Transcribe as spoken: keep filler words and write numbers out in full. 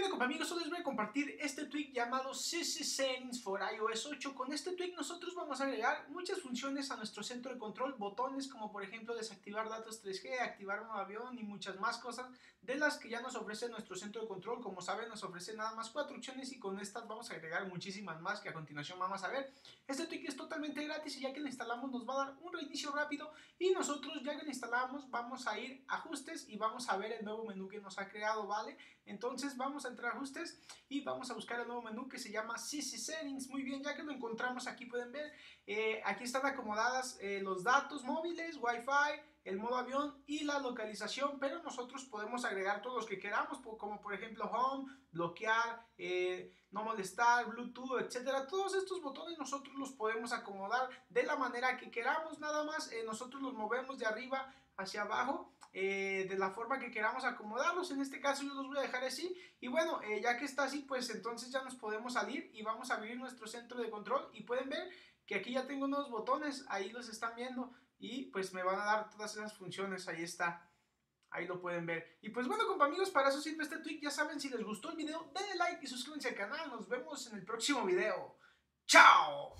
¿Qué onda, amigos? Hoy les voy a compartir este tweak llamado C C Settings for i O S ocho. Con este tweak nosotros vamos a agregar muchas funciones a nuestro centro de control, botones como por ejemplo desactivar datos tres G, activar un avión y muchas más cosas de las que ya nos ofrece nuestro centro de control. Como saben, nos ofrece nada más cuatro opciones y con estas vamos a agregar muchísimas más que a continuación vamos a ver. Este tweak es totalmente gratis y ya que lo instalamos nos va a dar un reinicio rápido y nosotros ya que lo instalamos vamos a ir a ajustes y vamos a ver el nuevo menú que nos ha creado, ¿vale? Entonces vamos a entrar a ajustes y vamos a buscar el nuevo menú que se llama C C Settings. Muy bien, ya que lo encontramos aquí pueden ver, eh, aquí están acomodadas eh, los datos móviles, Wi-Fi, el modo avión y la localización, pero nosotros podemos agregar todos los que queramos, como por ejemplo Home, bloquear, eh, no molestar, Bluetooth, etcétera. Todos estos botones nosotros los podemos acomodar de la manera que queramos, nada más eh, nosotros los movemos de arriba hacia abajo, eh, de la forma que queramos acomodarlos. En este caso yo los voy a dejar así y bueno, eh, ya que está así, pues entonces ya nos podemos salir y vamos a abrir nuestro centro de control y pueden ver que aquí ya tengo unos botones, ahí los están viendo y pues me van a dar todas esas funciones, ahí está. Ahí lo pueden ver. Y pues bueno, compa amigos, para eso sirve este tweak. Ya saben, si les gustó el video, denle like y suscríbanse al canal. Nos vemos en el próximo video. ¡Chao!